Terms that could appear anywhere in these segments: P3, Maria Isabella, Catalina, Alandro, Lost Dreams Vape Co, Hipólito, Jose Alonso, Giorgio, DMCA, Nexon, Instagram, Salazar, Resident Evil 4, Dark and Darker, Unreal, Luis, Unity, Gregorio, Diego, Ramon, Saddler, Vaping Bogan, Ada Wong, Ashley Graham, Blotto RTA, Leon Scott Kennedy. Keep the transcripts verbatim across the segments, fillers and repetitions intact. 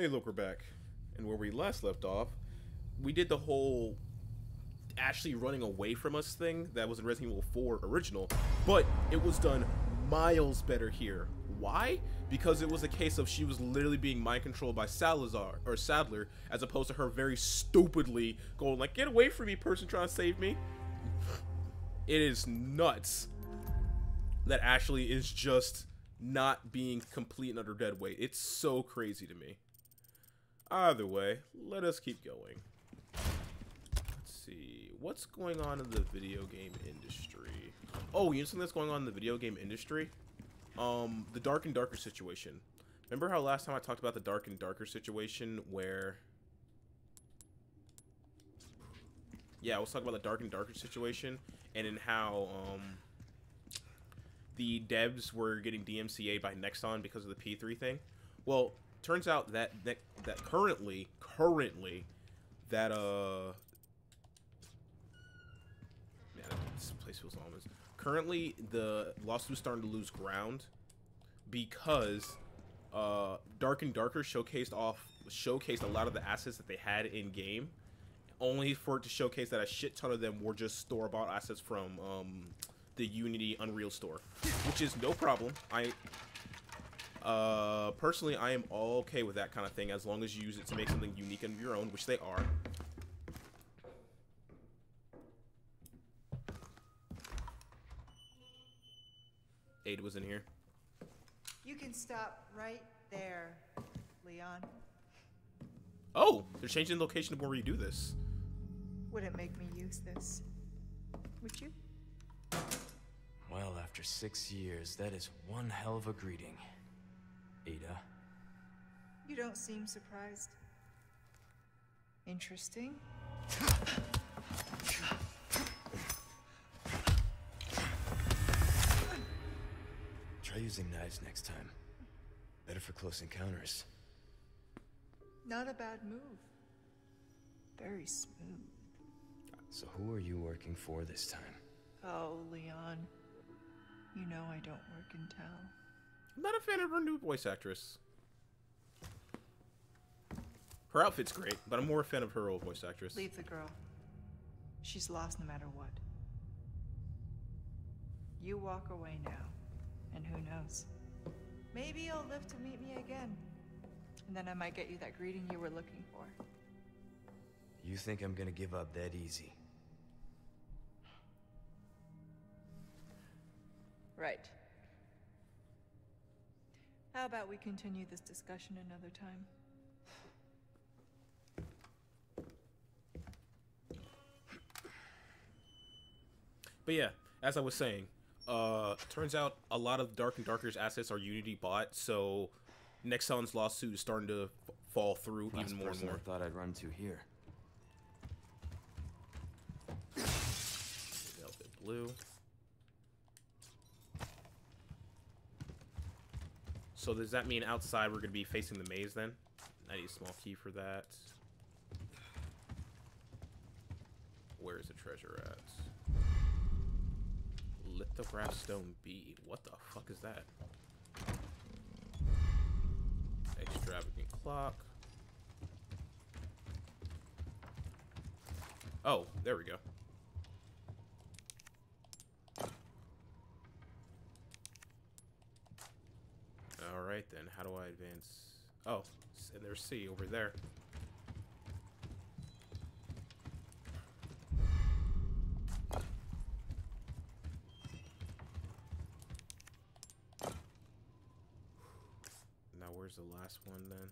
Hey, look, we're back. And where we last left off, we did the whole Ashley running away from us thing that was in Resident Evil four original, but it was done miles better here. Why? Because it was a case of she was literally being mind controlled by Salazar, or Saddler, as opposed to her very stupidly going like, get away from me, person trying to save me. It is nuts that Ashley is just not being complete and utter dead weight. It's so crazy to me. Either way, let us keep going. Let's see. What's going on in the video game industry? Oh, you know something that's going on in the video game industry? Um, the Dark and Darker situation. Remember how last time I talked about the Dark and Darker situation where... Yeah, I was talking about the Dark and Darker situation and in how, um... the devs were getting D M C A by Nexon because of the P three thing. Well, turns out that that, that currently, currently, that uh, man, this place feels ominous. Currently, the lawsuit's starting to lose ground because uh, Dark and Darker showcased off showcased a lot of the assets that they had in game, only for it to showcase that a shit ton of them were just store-bought assets from um. the Unity Unreal store, which is no problem. I uh, personally, I am all okay with that kind of thing as long as you use it to make something unique and your own, which they are. Ada was in here. You can stop right there, Leon. Oh, they're changing the location of where you do this. Would it make me use this? Would you? Well, after six years, that is one hell of a greeting, Ada. You don't seem surprised. Interesting. Try using knives next time. Better for close encounters. Not a bad move. Very smooth. So who are you working for this time? Oh, Leon. You know I don't work in town. I'm not a fan of her new voice actress. Her outfit's great, but I'm more a fan of her old voice actress. Leave the girl. She's lost no matter what. You walk away now, and who knows? Maybe you'll live to meet me again. And then I might get you that greeting you were looking for. You think I'm gonna give up that easy? Right. How about we continue this discussion another time? But yeah, as I was saying, uh, turns out a lot of Dark and Darker's assets are Unity bought, so Nexon's lawsuit is starting to f fall through even more and more. I thought I'd run to here. Velvet blue. So does that mean outside we're going to be facing the maze then? I need a small key for that. Where is the treasure at? Lithograph stone B. What the fuck is that? Extravagant clock. Oh, there we go. Alright then, how do I advance? Oh, and there's C over there. Now where's the last one then?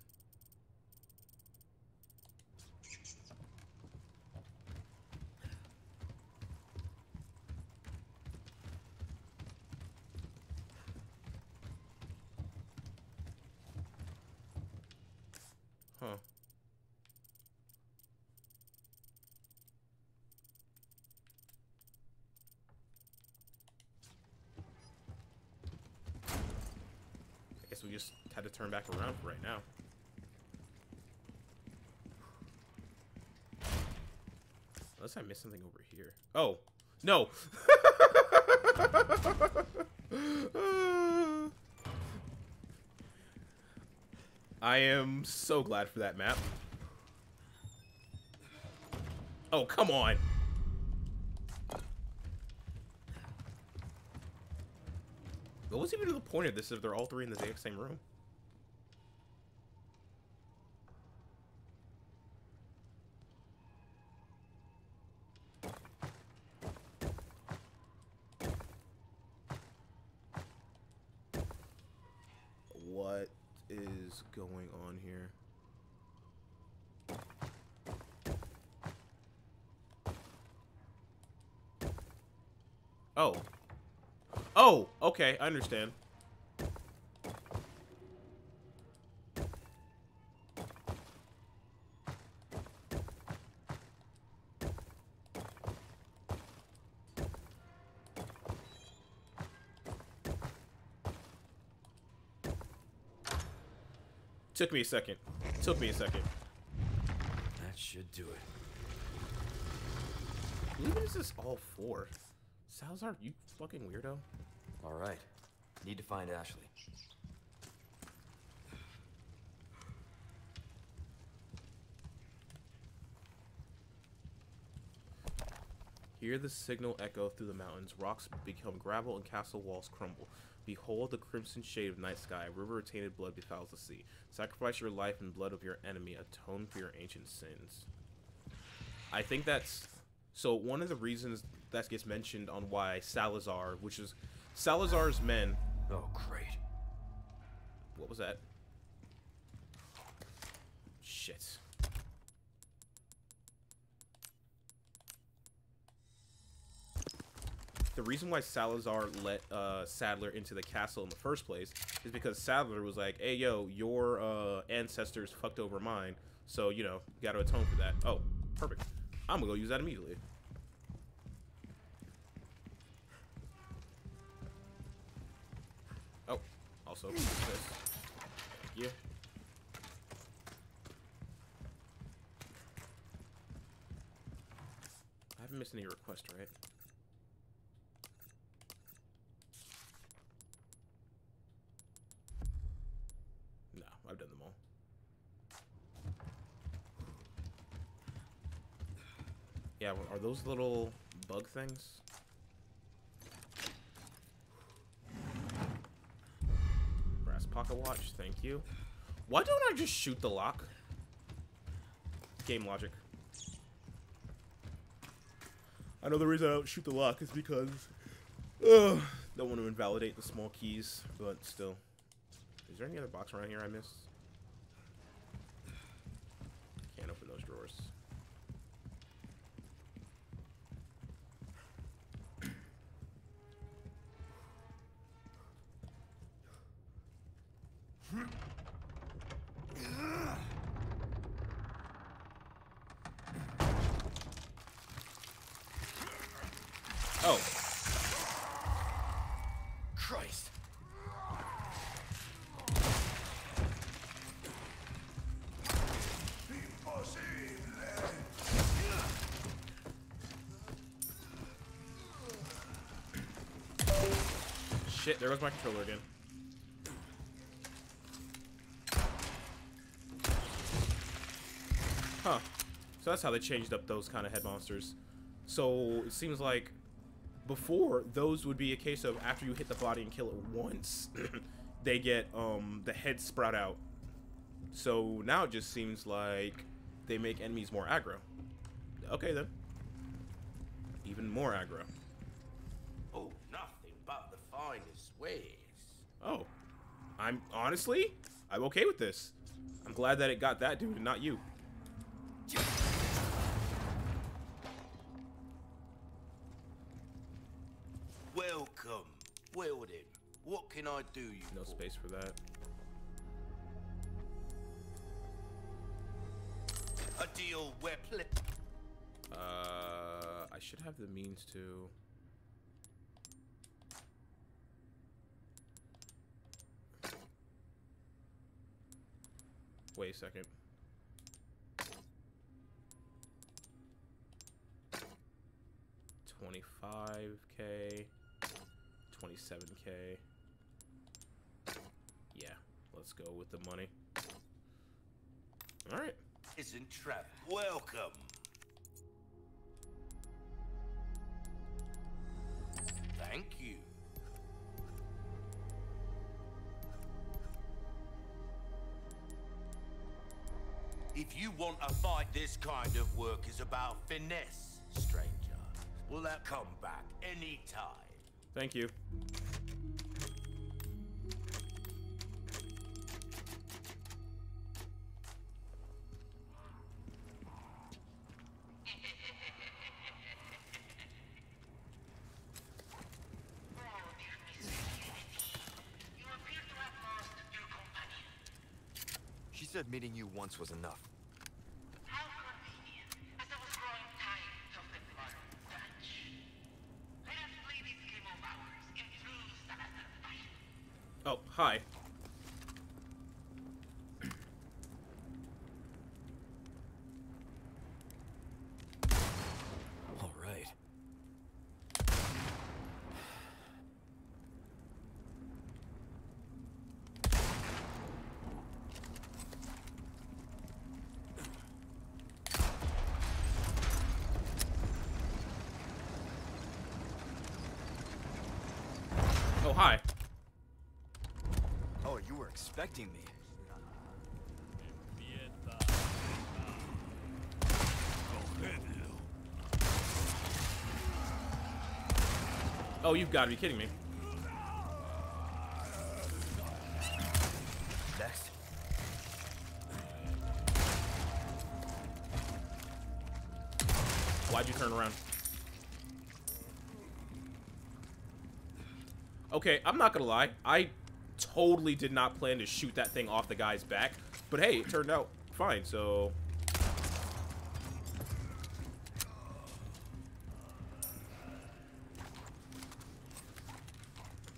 We just had to turn back around for right now. Unless I missed something over here. Oh, no. I am so glad for that map. Oh, come on. What was even the point of this if they're all three in the exact same room? What is going on here? Oh. Oh, okay, I understand. Took me a second. Took me a second. That should do it. What is this all for? Salazar, you fucking weirdo. All right. Need to find Ashley. Hear the signal echo through the mountains. Rocks become gravel and castle walls crumble. Behold the crimson shade of night sky. River of tainted blood befouls the sea. Sacrifice your life and blood of your enemy. Atone for your ancient sins. I think that's... So one of the reasons that gets mentioned on why Salazar, which is... Salazar's men. Oh, great. What was that? Shit. The reason why Salazar let uh, Saddler into the castle in the first place is because Saddler was like, hey, yo, your uh, ancestors fucked over mine. So, you know, you gotta atone for that. Oh, perfect. I'm gonna go use that immediately. So, yeah. I haven't missed any requests, right? No, I've done them all. Yeah, well, are those little bug things? Pocket watch, thank you. Why don't I just shoot the lock? Game logic. I know the reason I don't shoot the lock is because uh, don't want to invalidate the small keys, but still. Is there any other box around here I missed? Can't open those drawers. Oh. Christ. Shit, there goes my controller again. Huh. So that's how they changed up those kind of head monsters. So it seems like before, those would be a case of after you hit the body and kill it once, they get um, the head sprout out. So now it just seems like they make enemies more aggro. Okay then. Even more aggro. Oh, nothing but the finest ways. Oh. I'm honestly, I'm okay with this. I'm glad that it got that dude and not you. Welcome. Well then, what can I do you No for? Space for that. A deal weapon. Uh, I should have the means to... Wait a second. twenty-five K. twenty-seven K. Yeah, let's go with the money. All right. Isn't trapped. Welcome. Thank you. If you want a fight, this kind of work is about finesse, stranger. Will that come back anytime? Thank you. Admitting you once was enough. How convenient, as I was growing tired of the modern Dutch. Let us play this game of ours in true Salazar fashion. Oh, hi. All right. Hi. Oh, you were expecting me. Oh, you've got to be kidding me. Next. Why'd you turn around? Okay, I'm not gonna lie. I totally did not plan to shoot that thing off the guy's back. But hey, it turned out fine, so...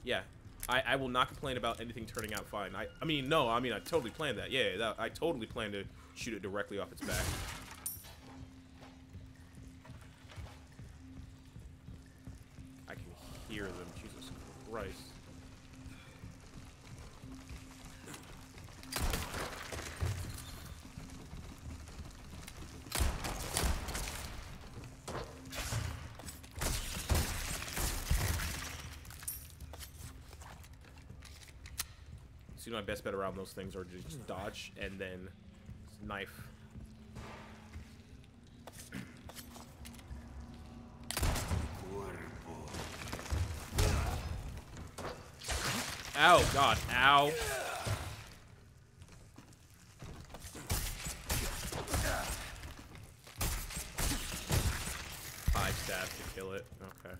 Yeah, I, I will not complain about anything turning out fine. I, I mean, no, I mean, I totally planned that. Yeah, that, I totally planned to shoot it directly off its back. I can hear them. Right. So, you know, my best bet around those things are just dodge and then knife. Ow, God, ow. Five stabs to kill it, okay.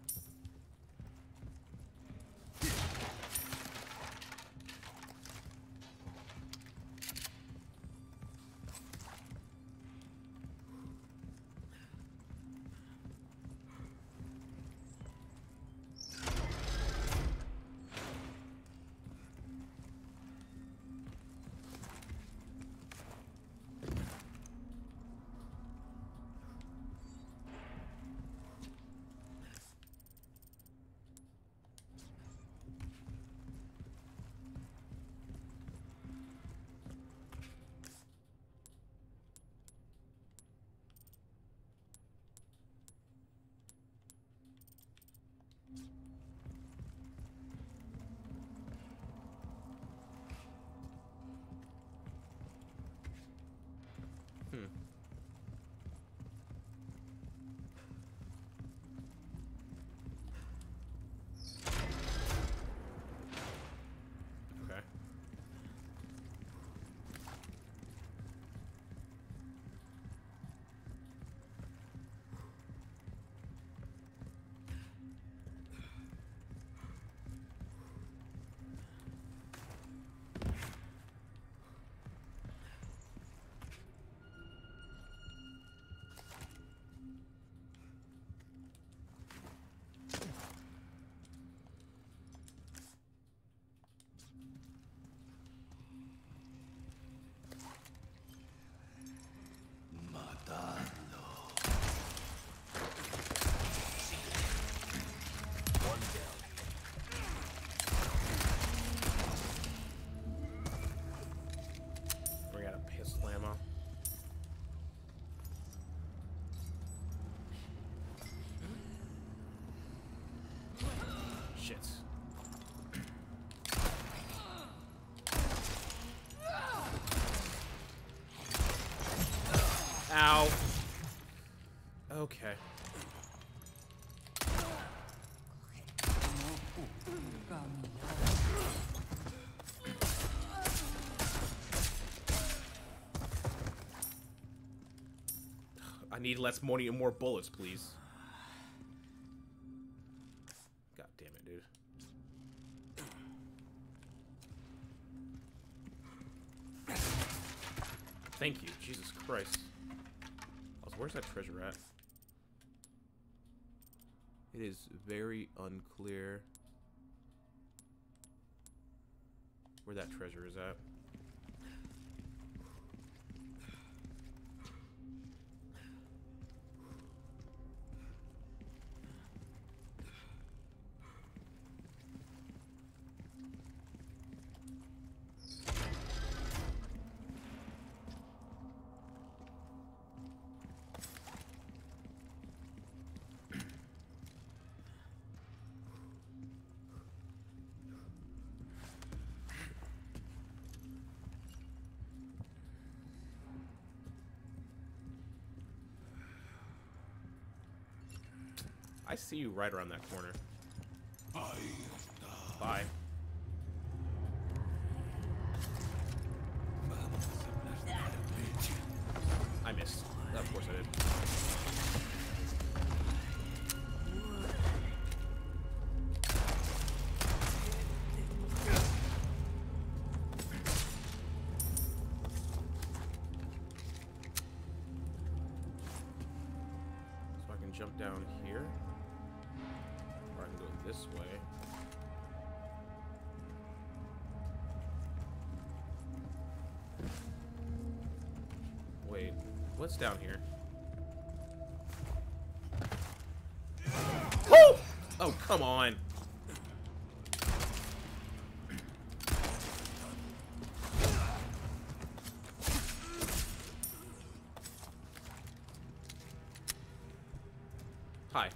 Ow. Okay. I need less money and more bullets, please. God damn it, dude. Thank you. Jesus Christ. Where's that treasure at? It is very unclear where that treasure is at. I see you right around that corner. Bye. I missed. Of course I did. So I can jump down here. This way. Wait, what's down here? Oh! Oh, come on. Hi.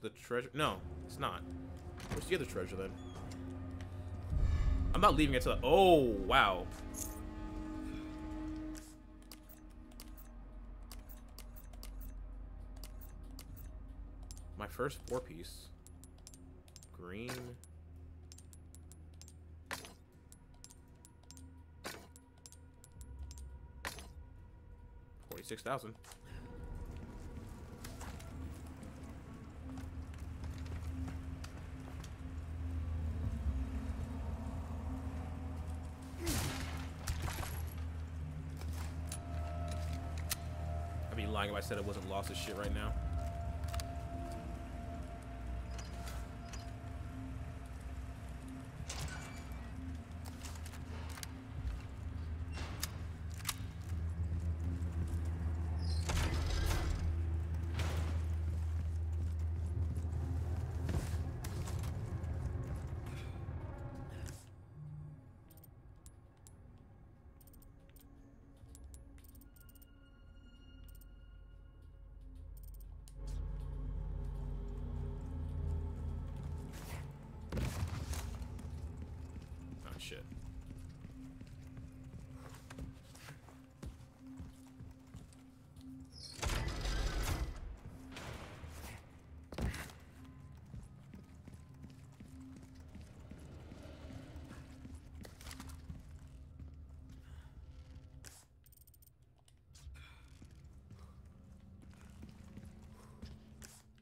The treasure? No, it's not. Where's the other treasure then? I'm not leaving it to the. Oh wow. My first four piece. Green. Forty-six thousand. If I said it wasn't lost as shit right now. Shit. It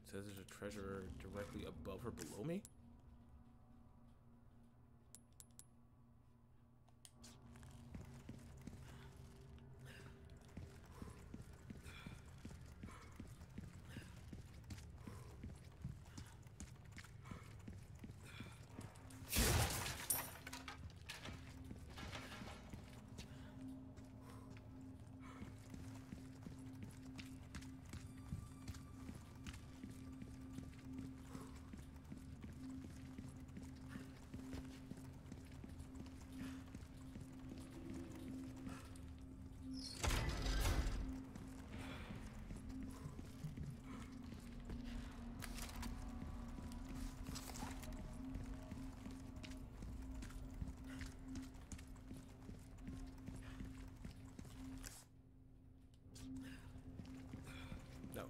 says there's a treasure directly above or below me?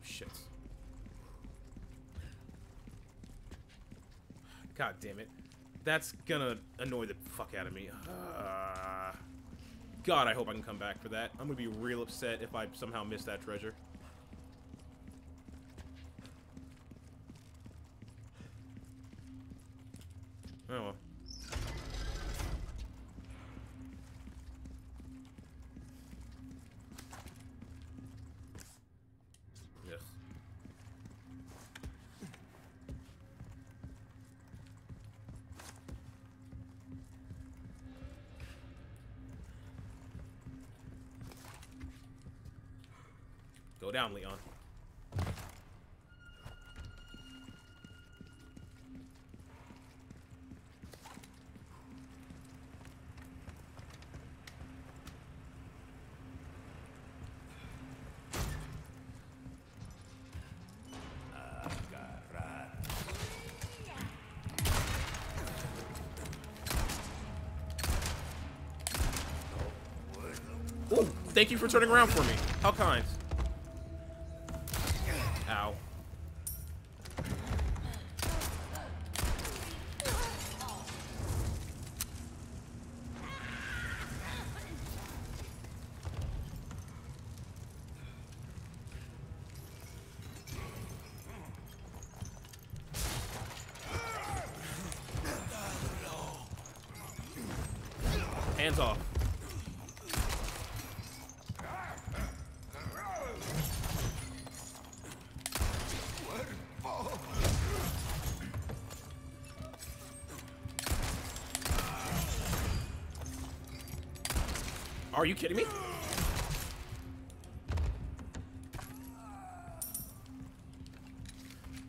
shit. God damn it. That's gonna annoy the fuck out of me. Uh, God, I hope I can come back for that. I'm gonna be real upset if I somehow miss that treasure. Oh well. Down, Leon. Ooh, thank you for turning around for me. How kind. Hands off. Are you kidding me?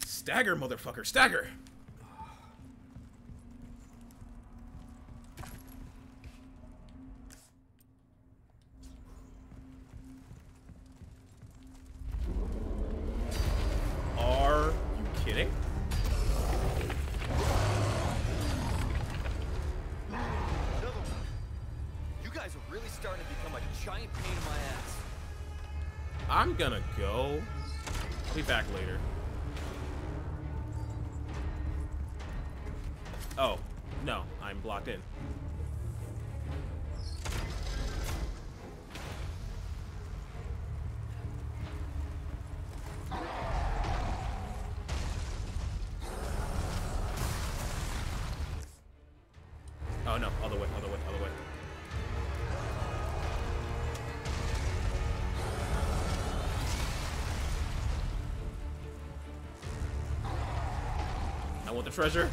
Stagger, motherfucker, stagger! Gonna go. I'll be back later. Oh, no, I'm blocked in. Oh no, other way, other way, other way. I want the treasure.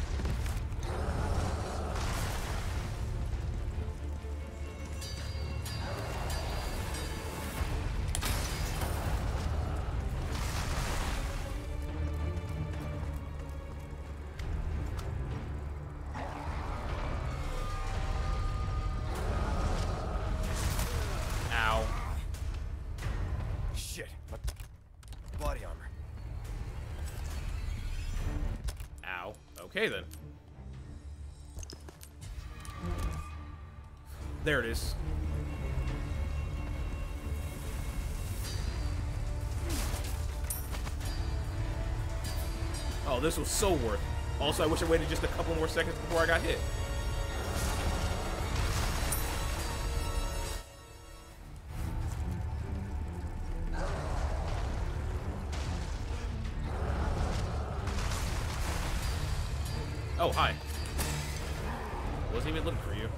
Ow. Shit. Body armor. Okay, then. There it is. Oh, this was so worth it. Also, I wish I waited just a couple more seconds before I got hit. Oh, hi. Wasn't even looking for you.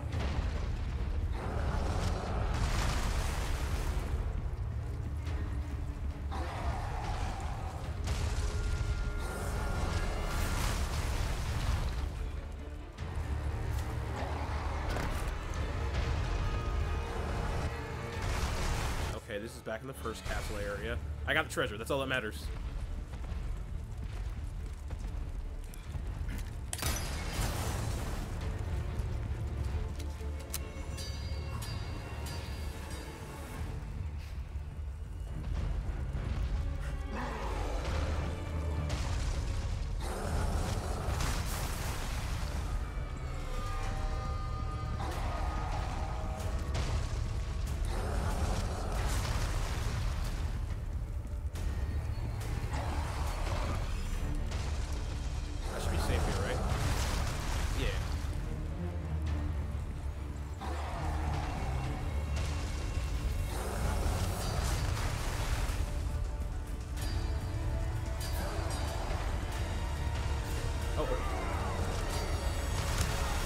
Okay, this is back in the first castle area. I got the treasure. That's all that matters.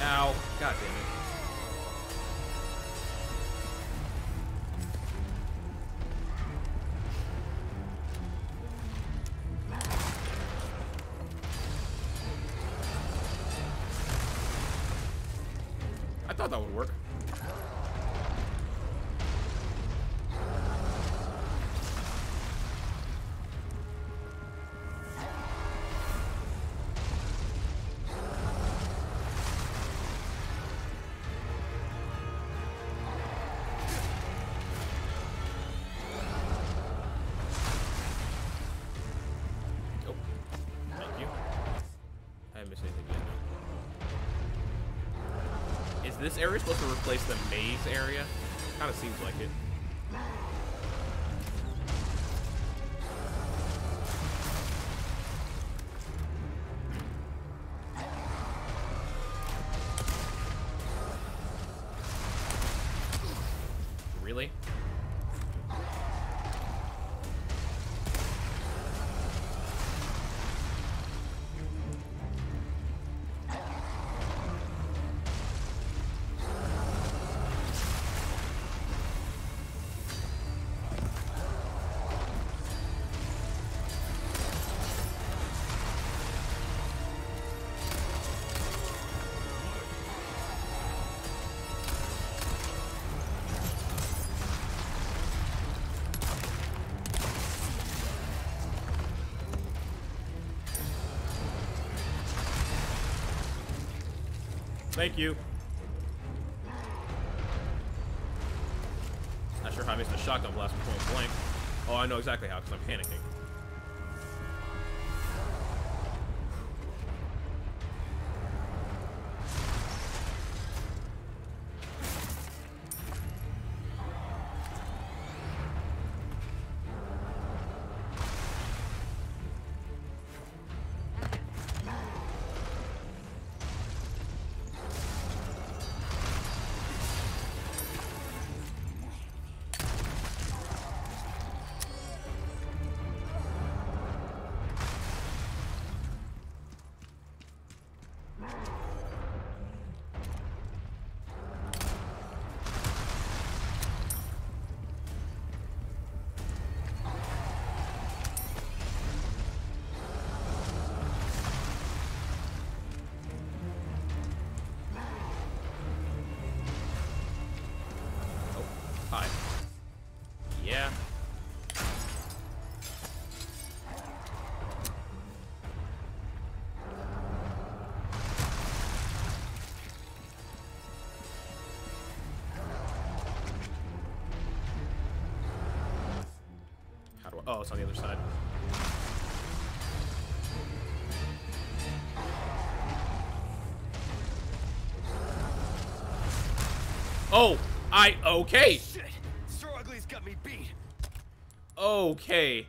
Ow. God damn it. This area is supposed to replace the maze area. Kind of seems like it. Really? Thank you. Not sure how I missed the shotgun blast from point blank. Oh, I know exactly how, because I'm panicking. Oh, it's on the other side. Oh, I okay. Shit, Struggley's got me beat. Okay.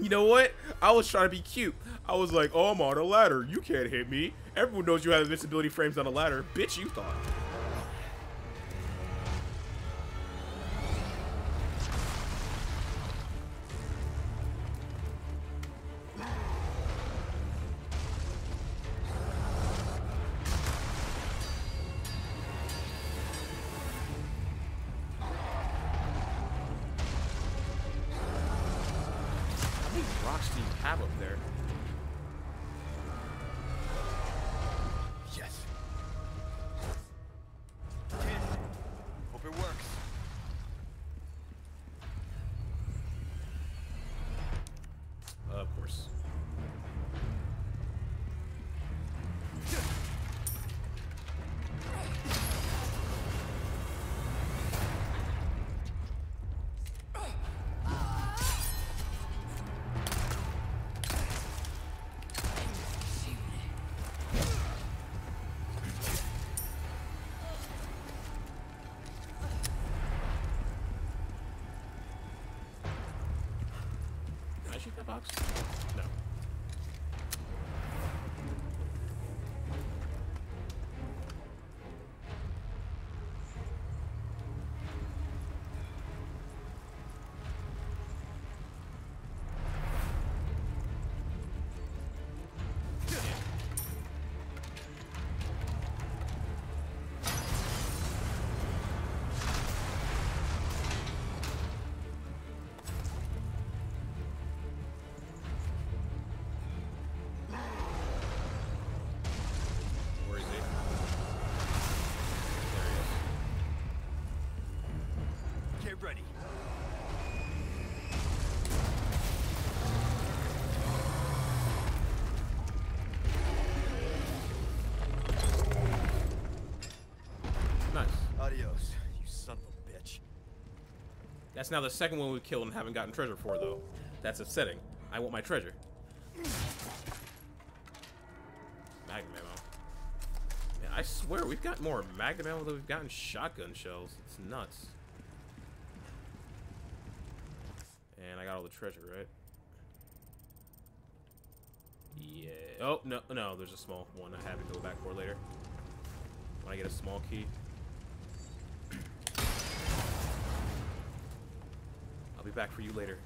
You know what? I was trying to be cute. I was like, oh, I'm on a ladder. You can't hit me. Everyone knows you have invincibility frames on a ladder. Bitch, you thought. Shoot that box? No. Get ready. Nice. Adios, you son of a bitch. That's now the second one we killed and haven't gotten treasure for, though. That's upsetting. I want my treasure. Magnum ammo. Man, I swear we've got more magnum ammo than we've gotten shotgun shells. It's nuts. And I got all the treasure, right? Yeah. Oh, no, no, there's a small one I have to go back for later. When I get a small key. I'll be back for you later.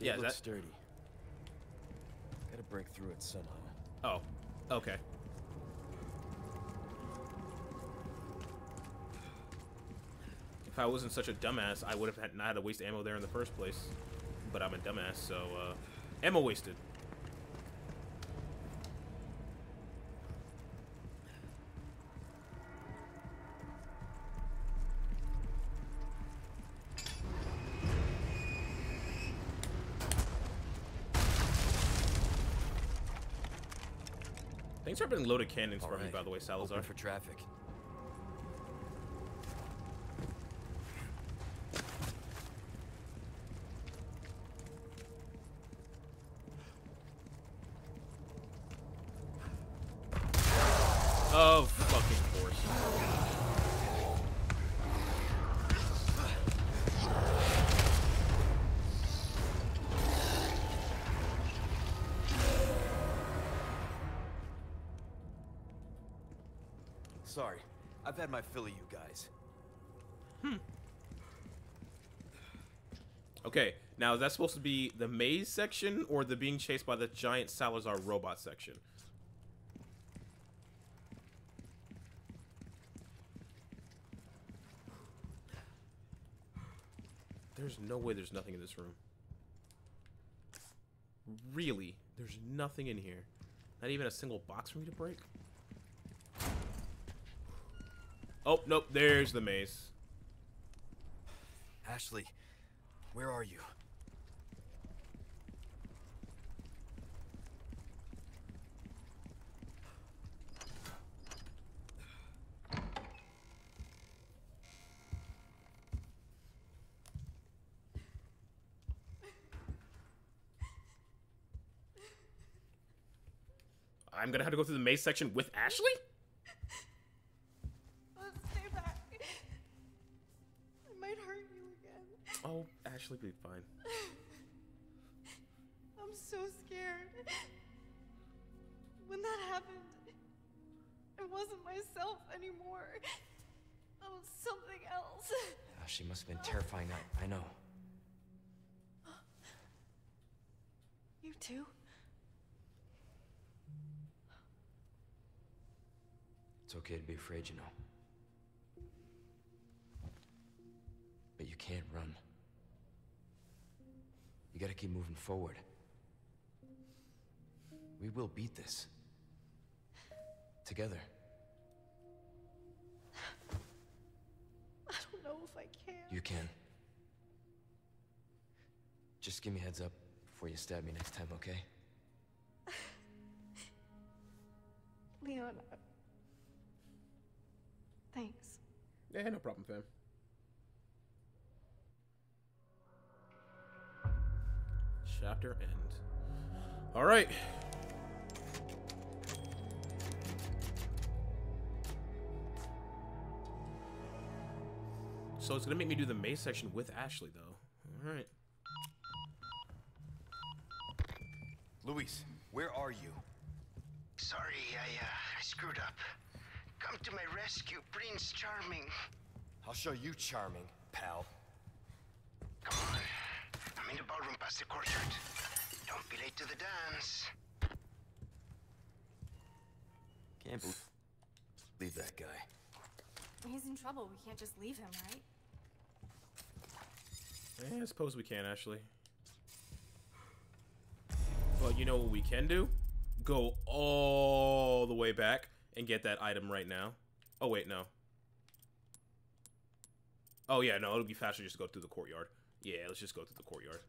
Yeah, that's sturdy. Gotta break through it somehow. Oh, okay. If I wasn't such a dumbass, I would have had not had to waste ammo there in the first place. But I'm a dumbass, so uh, ammo wasted. Things are putting loaded cannons for me, by the way, Salazar. Open for traffic. Oh, fucking Sorry, I've had my fill of you guys. Hmm. Okay, now is that supposed to be the maze section or the being chased by the giant Salazar robot section? There's no way there's nothing in this room. Really? There's nothing in here. Not even a single box for me to break? Oh, nope, there's the maze. Ashley, where are you? I'm gonna have to go through the maze section with Ashley? Oh, Ashley will be fine. I'm so scared. When that happened, I wasn't myself anymore. I was something else. Oh, she must have been terrifying. I, I know. You too? It's okay to be afraid, you know. But you can't run. You gotta keep moving forward. We will beat this. Together. I don't know if I can. You can. Just give me a heads up before you stab me next time, okay? Leon, thanks. Yeah, no problem, fam. Chapter end. All right. So it's gonna make me do the maze section with Ashley, though. Alright. Luis, where are you? Sorry, I, uh, I screwed up. Come to my rescue, Prince Charming. I'll show you Charming, pal. Come on. I'm in the ballroom past the courtyard. Don't be late to the dance. Can't believe that guy. He's in trouble. We can't just leave him, right? Yeah, I suppose we can, Ashley. Well, you know what we can do? Go all the way back and get that item right now. Oh, wait, no. Oh, yeah, no, it'll be faster just to go through the courtyard. Yeah, let's just go through the courtyard.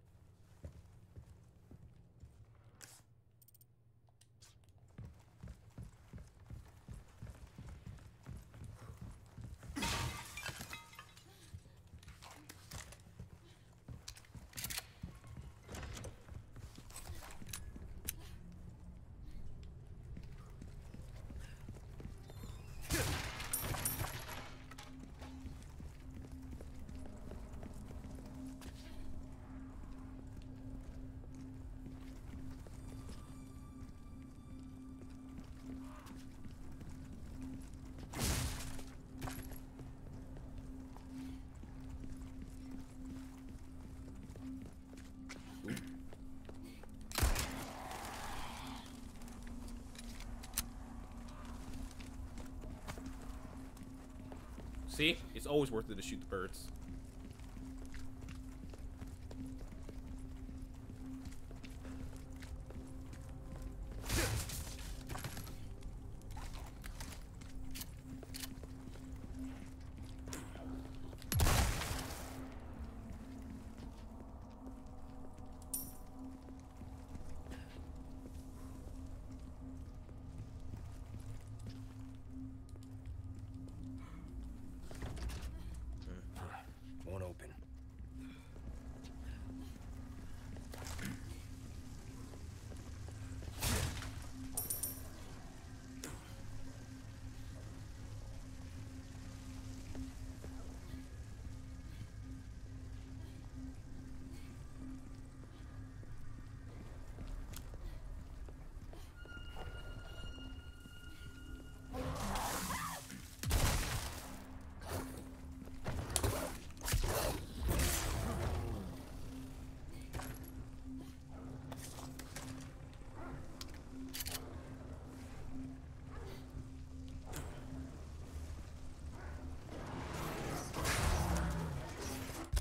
See? It's always worth it to shoot the birds.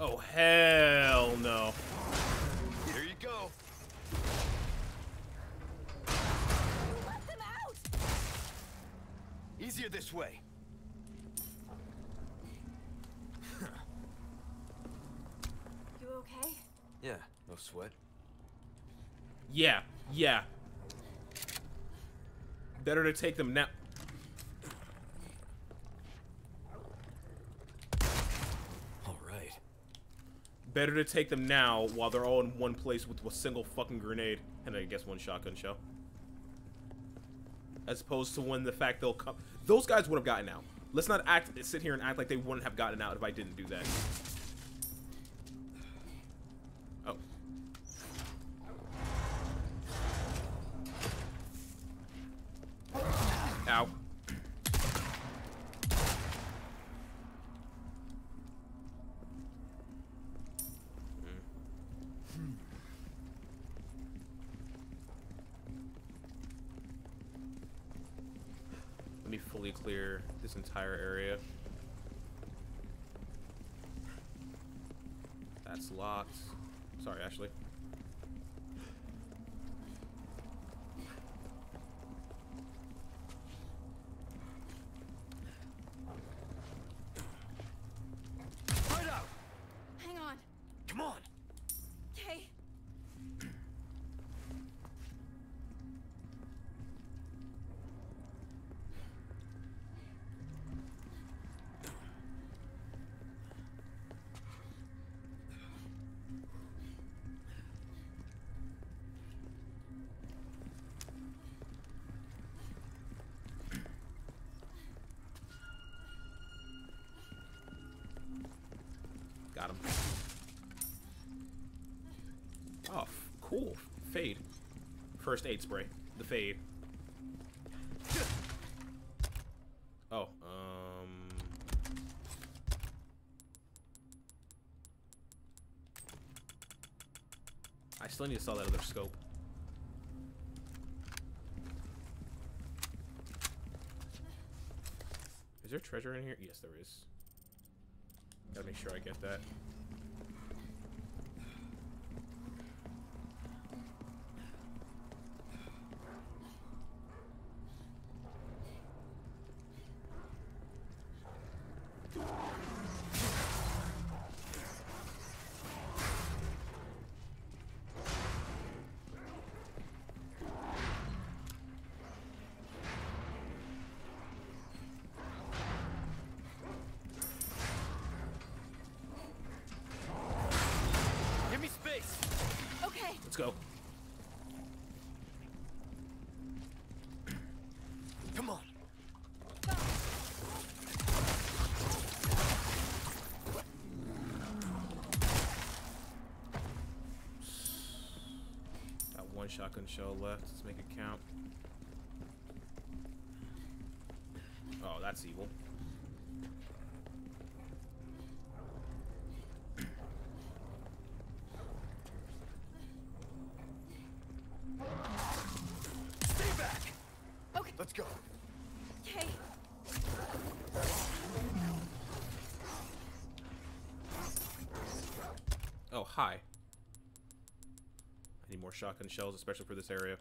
Oh, hell no. Here you go. Let them out. Easier this way. You okay? Yeah, no sweat. Yeah, yeah. Better to take them now. Better to take them now while they're all in one place with a single fucking grenade and I guess one shotgun shell. As opposed to when the fact they'll come. Those guys would have gotten out. Let's not act, sit here and act like they wouldn't have gotten out if I didn't do that. Oh. Ow. Clear this entire area. That's locked. Sorry, Ashley. Right up. Hang on. Come on. Okay. Fade. First aid spray. The fade. Oh, um... I still need to sell that other scope. Is there treasure in here? Yes, there is. Gotta make sure I get that. Let's go. Come on. Go. Got one shotgun shell left. Let's make it count. Oh, that's evil. Let's go. Okay. Oh, hi. I need more shotgun shells, especially for this area.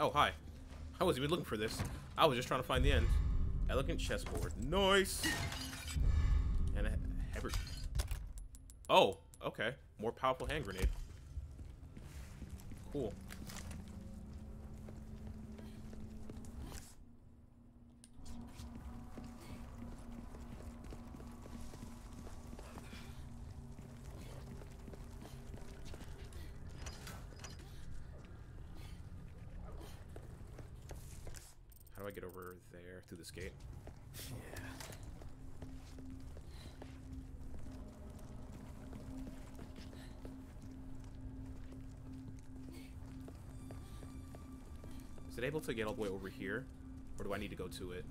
Oh, hi. I wasn't even looking for this. I was just trying to find the end. Elegant chessboard. Nice! And a hammer. Oh, okay. More powerful hand grenade. Cool. Get over there through this gate. Yeah. Is it able to get all the way over here, or do I need to go to it?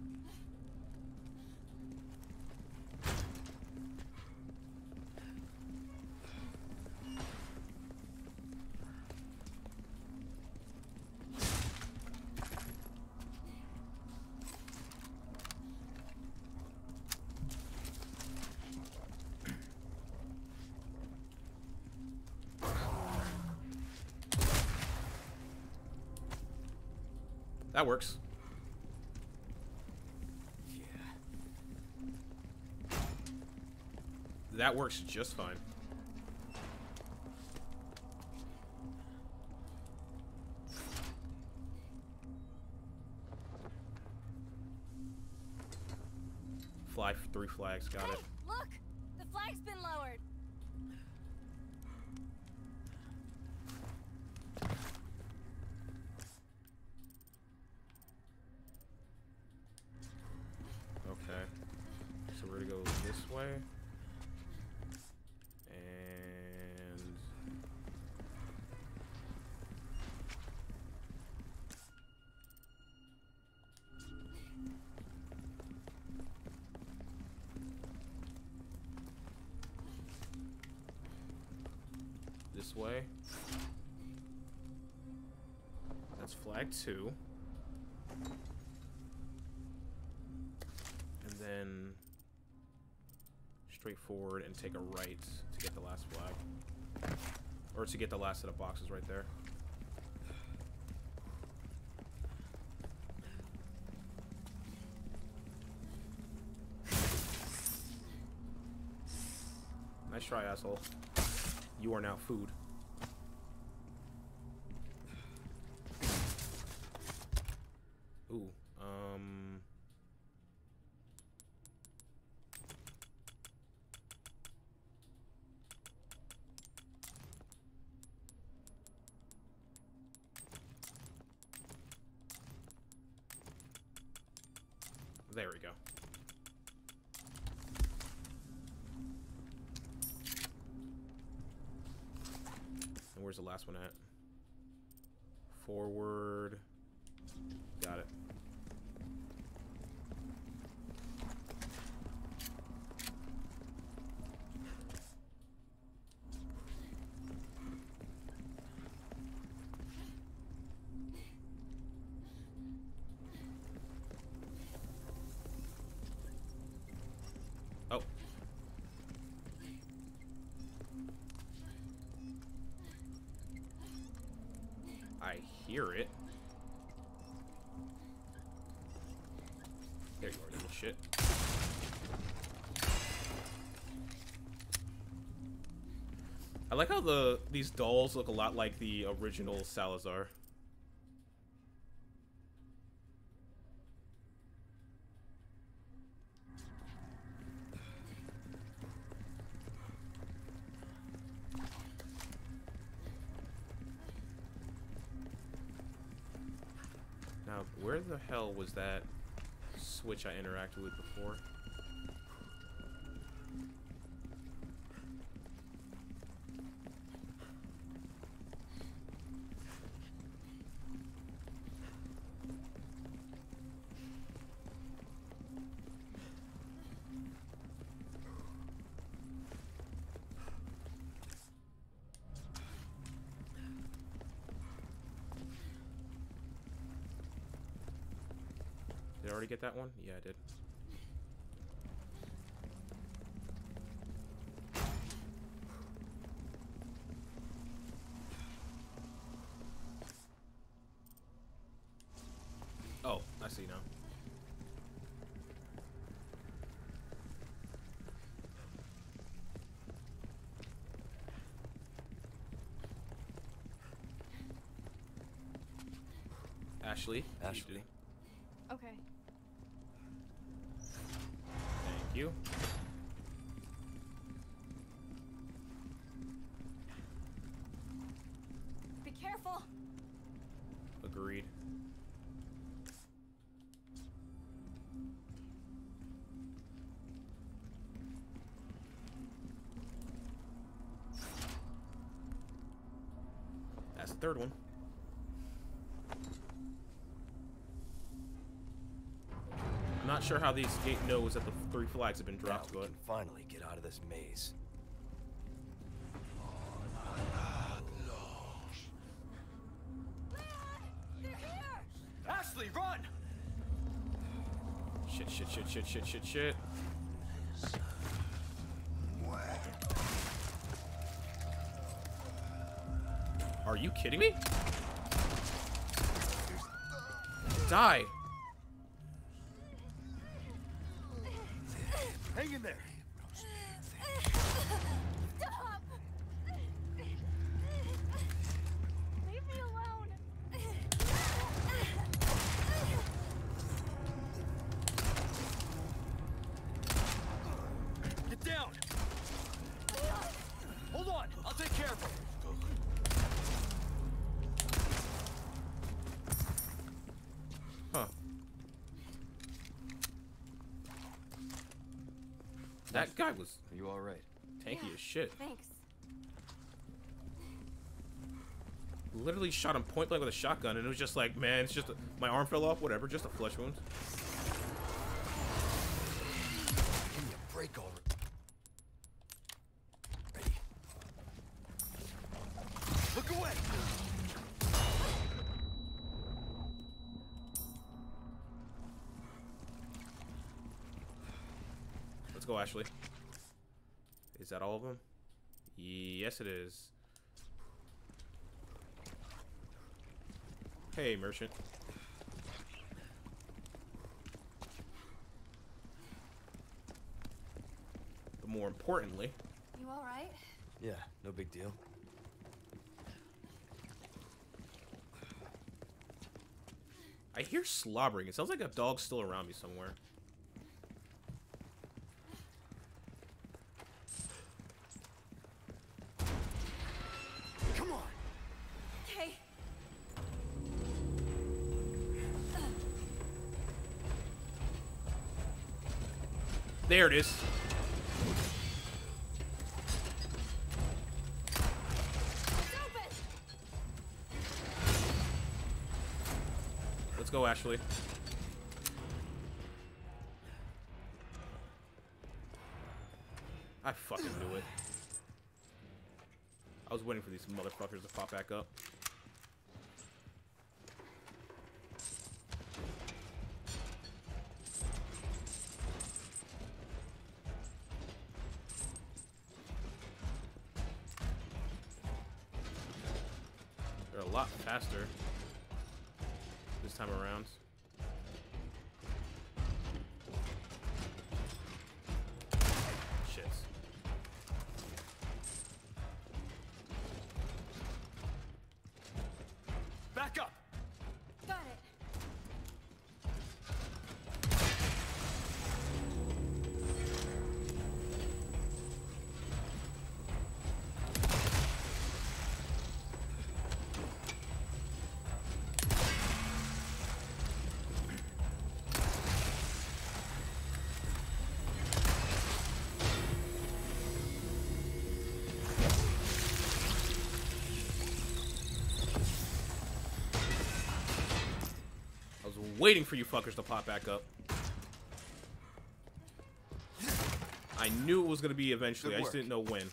That works. Yeah. That works just fine. Fly three flags, got hey, it. Look! The flag's been lowered. And this way. That's flag two. And then straight forward and take a right to get the last flag. Or to get the last set of boxes right there. Nice try, asshole. You are now food. Ooh, um... There we go. And where's the last one at? Forward. Got it. Hear it. There you are, little shit. I like how the these dolls look a lot like the original Salazar. Where the hell was that switch I interacted with before? Get that one? Yeah, I did. Oh, I see now. Ashley? Ashley. Okay. You. Be careful. Agreed. That's the third one. Not sure how the escape knows that the three flags have been dropped. Now we can finally get out of this maze. They're here! Ashley, run! Shit! Shit! Shit! Shit! Shit! Shit! Shit! Are you kidding me? Die! Hang in there. Stop. Leave me alone. Get down. Hold on. I'll take care of it. Huh. That guy was. Are you all right? Tanky yeah, as shit. Thanks. Literally shot him point blank with a shotgun, and it was just like, man, it's just a, my arm fell off. Whatever, just a flesh wound. Give me a break already. Look away. Let's go, Ashley. Is that all of them? Yes, it is. Hey, merchant. But more importantly, you all right? Yeah, no big deal. I hear slobbering. It sounds like a dog's still around me somewhere. Come on. Okay. There it is. Go, Ashley. I fucking knew it. I was waiting for these motherfuckers to pop back up. They're a lot faster this time around. Shit. Back up. Got it. Waiting for you fuckers to pop back up. I knew it was gonna be eventually. I just didn't know when.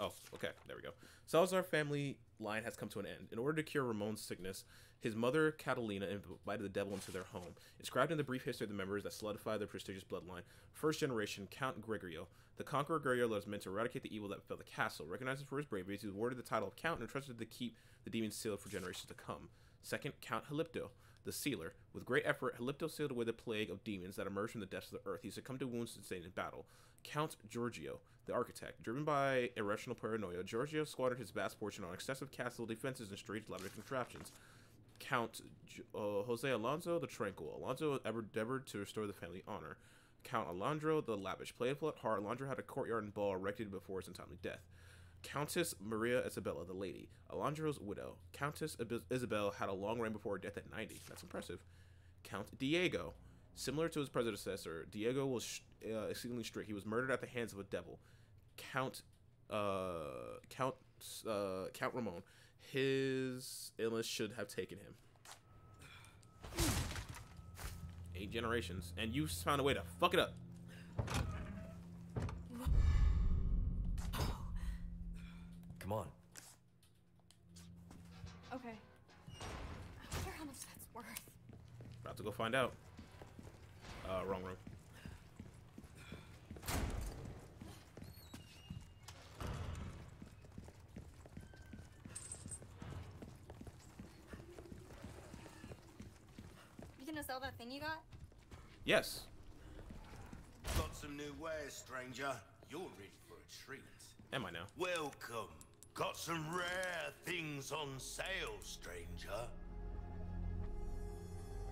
Oh, okay, there we go. Salazar's family line has come to an end. In order to cure Ramon's sickness, his mother Catalina invited the devil into their home. Inscribed in the brief history of the members that solidified their prestigious bloodline, first generation Count Gregorio. The conqueror Gregorio was meant to eradicate the evil that befell the castle. Recognized for his bravery, he was awarded the title of Count and entrusted to keep the demons sealed for generations to come. Second, Count Hipólito, the Sealer. With great effort, Hipólito sealed away the plague of demons that emerged from the depths of the earth. He succumbed to wounds sustained in battle. Count Giorgio, the Architect. Driven by irrational paranoia, Giorgio squandered his vast fortune on excessive castle defenses and strange elaborate contraptions. Count uh, Jose Alonso, the Tranquil. Alonso endeavored to restore the family honor. Count Alandro, the Lavish. Playful at heart, Alandro had a courtyard and ball erected before his untimely death. Countess Maria Isabella, the Lady, Alandro's widow. Countess Isabel had a long reign before her death at ninety. That's impressive. Count Diego. Similar to his predecessor, Diego was uh, exceedingly strict. He was murdered at the hands of a devil. Count uh, Count, uh, Count Ramon. His illness should have taken him. Eight generations. And you found a way to fuck it up. On. Okay. I wonder how much that's worth. About to go find out. Uh, wrong room. You gonna sell that thing you got? Yes. Got some new wares, stranger. You're ready for a treat. Am I now? Welcome. Got some rare things on sale, stranger.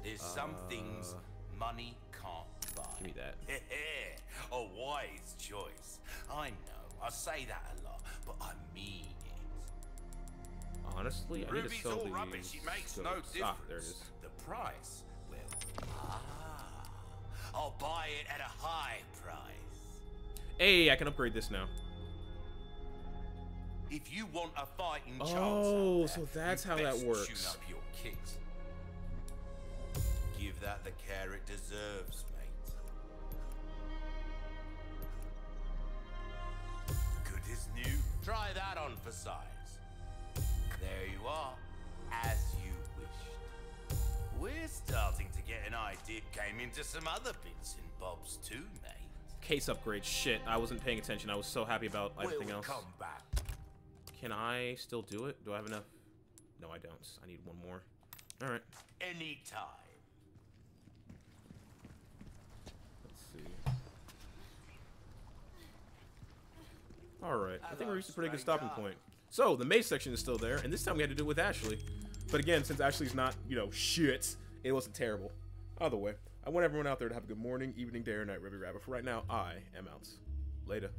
There's uh, some things money can't buy. Give me that. A wise choice. I know. I say that a lot, but I mean it. Honestly, I Ruby's need to sell all these rubbish. It makes so no difference. Ah, there it is. The price. Well, ah, I'll buy it at a high price. Hey, I can upgrade this now. If you want a fighting chance, oh, there, so that's how that works. Tune up your kicks. Give that the care it deserves, mate. Good as new. Try that on for size. There you are, as you wished. We're starting to get an idea. Came into some other bits and bobs too, mate. Case upgrade, shit. I wasn't paying attention. I was so happy about everything else. Come back. Can I still do it? Do I have enough? No, I don't. I need one more. All right. Anytime. Let's see. Alright, I think we reached a pretty good stopping point. So, the maze section is still there, and this time we had to do it with Ashley. But again, since Ashley's not, you know, shit, it wasn't terrible. Either way, I want everyone out there to have a good morning, evening, day, or night, Ruby Rabbit. For right now, I am out. Later.